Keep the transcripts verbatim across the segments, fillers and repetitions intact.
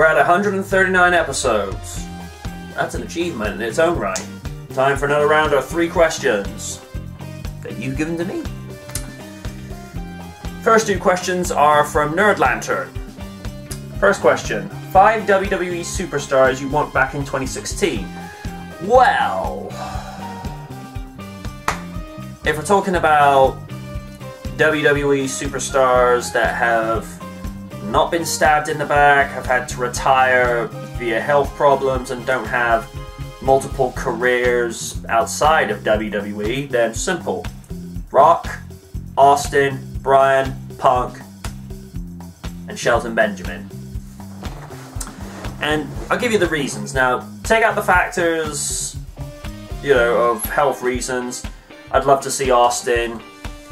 We're at one hundred thirty-nine episodes. That's an achievement in its own right. Time for another round of three questions that you've given to me. First two questions are from Nerd Lantern. First question, five W W E superstars you want back in twenty sixteen. Well, if we're talking about W W E superstars that have not been stabbed in the back, have had to retire via health problems and don't have multiple careers outside of W W E, then simple. Rock, Austin, Bryan, Punk, and Shelton Benjamin. And I'll give you the reasons. Now, take out the factors, you know, of health reasons. I'd love to see Austin,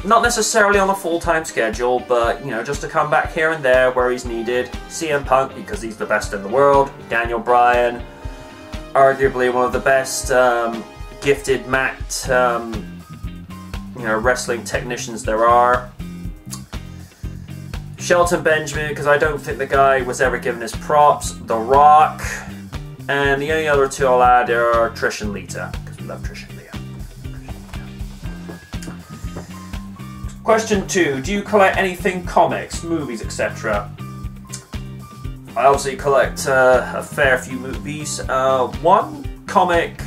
not necessarily on a full-time schedule, but, you know, just to come back here and there where he's needed. C M Punk, because he's the best in the world. Daniel Bryan, arguably one of the best um, gifted mat, um, you know, wrestling technicians there are. Shelton Benjamin, because I don't think the guy was ever given his props. The Rock. And the only other two I'll add are Trish and Lita, because we love Trish and Lita. Question two. Do you collect anything comics, movies, et cetera? I obviously collect uh, a fair few movies. Uh, one comic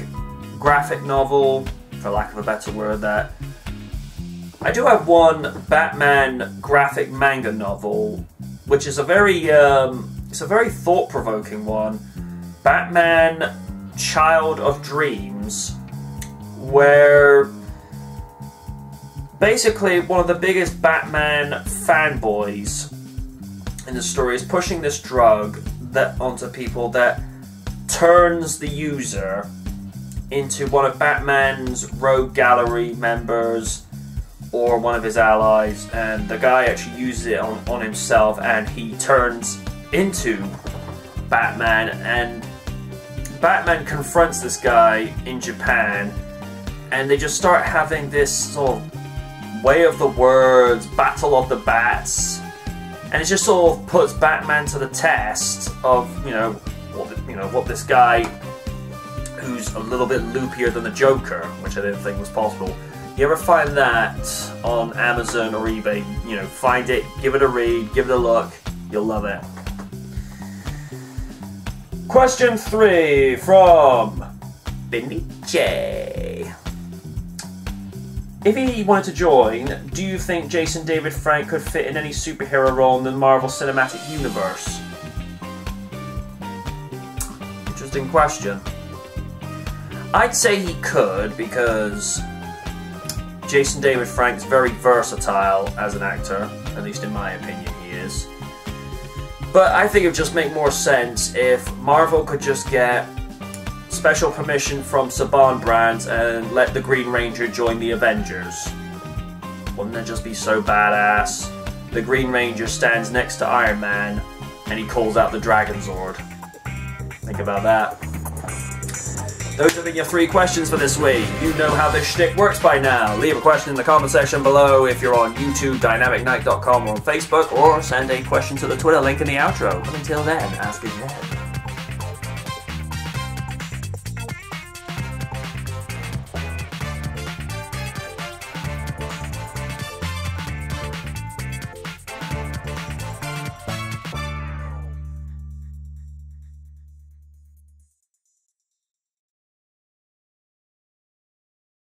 graphic novel, for lack of a better word, that I do have one Batman graphic manga novel, which is a very, um, it's a very thought-provoking one. Batman: Child of Dreams, where basically one of the biggest Batman fanboys in the story is pushing this drug that onto people that turns the user into one of Batman's rogue gallery members or one of his allies, and the guy actually uses it on, on himself, and he turns into Batman, and Batman confronts this guy in Japan, and they just start having this sort of way of the words, battle of the bats, and it just sort of puts Batman to the test of, you know, what, you know, what this guy, who's a little bit loopier than the Joker, which I didn't think was possible. You ever find that on Amazon or eBay, you know, find it, give it a read, give it a look, you'll love it. Question three from Bindy J. If he wanted to join, do you think Jason David Frank could fit in any superhero role in the Marvel Cinematic Universe? Interesting question. I'd say he could, because Jason David Frank's very versatile as an actor, at least in my opinion he is. But I think it would just make more sense if Marvel could just get special permission from Saban Brands and let the Green Ranger join the Avengers. Wouldn't that just be so badass? The Green Ranger stands next to Iron Man and he calls out the Dragon Zord. Think about that. Those have been your three questions for this week. You know how this shtick works by now. Leave a question in the comment section below if you're on YouTube, dynamic night dot com, or on Facebook, or send a question to the Twitter link in the outro. And until then, ask again.